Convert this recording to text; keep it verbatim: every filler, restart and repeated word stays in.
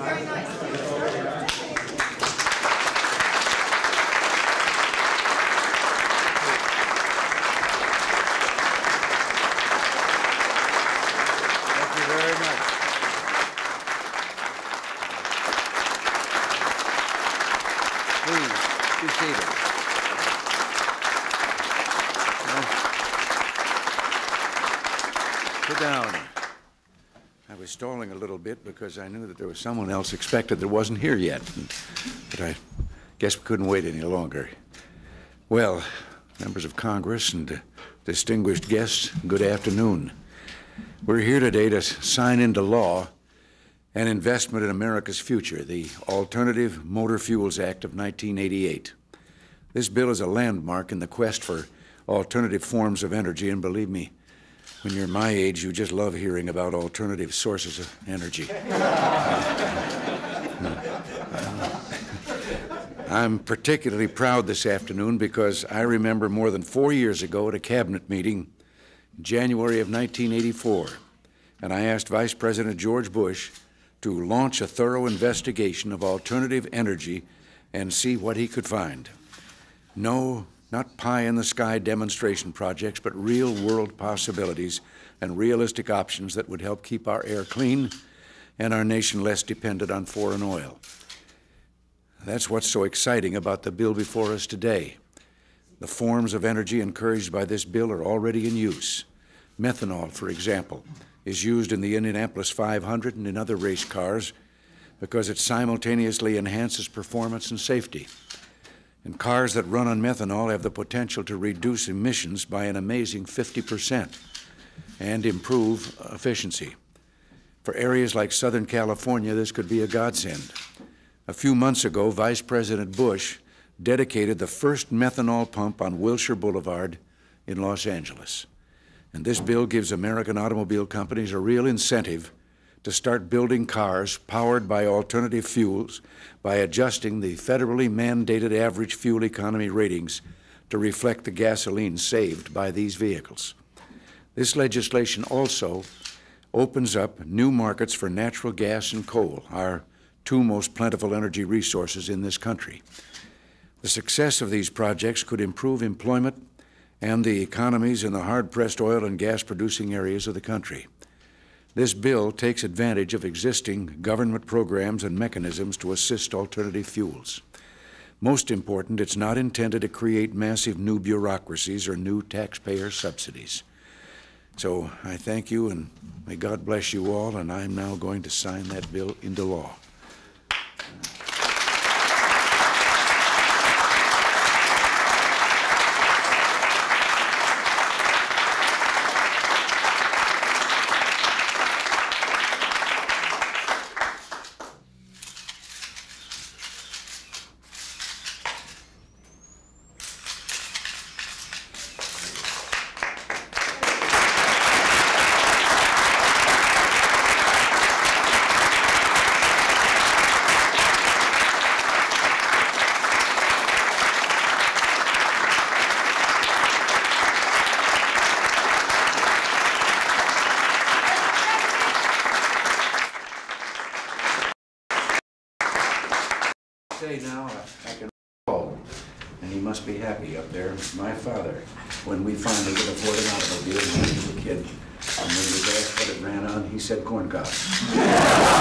Very nice. Stalling a little bit because I knew that there was someone else expected that wasn't here yet, but I guess we couldn't wait any longer. Well, members of Congress and uh, distinguished guests, good afternoon. We're here today to sign into law an investment in America's future, the Alternative Motor Fuels Act of nineteen eighty-eight. This bill is a landmark in the quest for alternative forms of energy, and believe me, when you're my age, you just love hearing about alternative sources of energy. I'm particularly proud this afternoon because I remember more than four years ago at a cabinet meeting, January of nineteen eighty-four, and I asked Vice President George Bush to launch a thorough investigation of alternative energy and see what he could find. No, not pie-in-the-sky demonstration projects, but real-world possibilities and realistic options that would help keep our air clean and our nation less dependent on foreign oil. That's what's so exciting about the bill before us today. The forms of energy encouraged by this bill are already in use. Methanol, for example, is used in the Indianapolis five hundred and in other race cars because it simultaneously enhances performance and safety. And cars that run on methanol have the potential to reduce emissions by an amazing fifty percent and improve efficiency. For areas like Southern California, this could be a godsend. A few months ago, Vice President Bush dedicated the first methanol pump on Wilshire Boulevard in Los Angeles. And this bill gives American automobile companies a real incentive to start building cars powered by alternative fuels by adjusting the federally mandated average fuel economy ratings to reflect the gasoline saved by these vehicles. This legislation also opens up new markets for natural gas and coal, our two most plentiful energy resources in this country. The success of these projects could improve employment and the economies in the hard-pressed oil and gas-producing areas of the country. This bill takes advantage of existing government programs and mechanisms to assist alternative fuels. Most important, it's not intended to create massive new bureaucracies or new taxpayer subsidies. So I thank you, and may God bless you all, and I'm now going to sign that bill into law. My father, when we finally could afford an automobile when he was a kid, and when the gas that it ran on, he said corn cobs.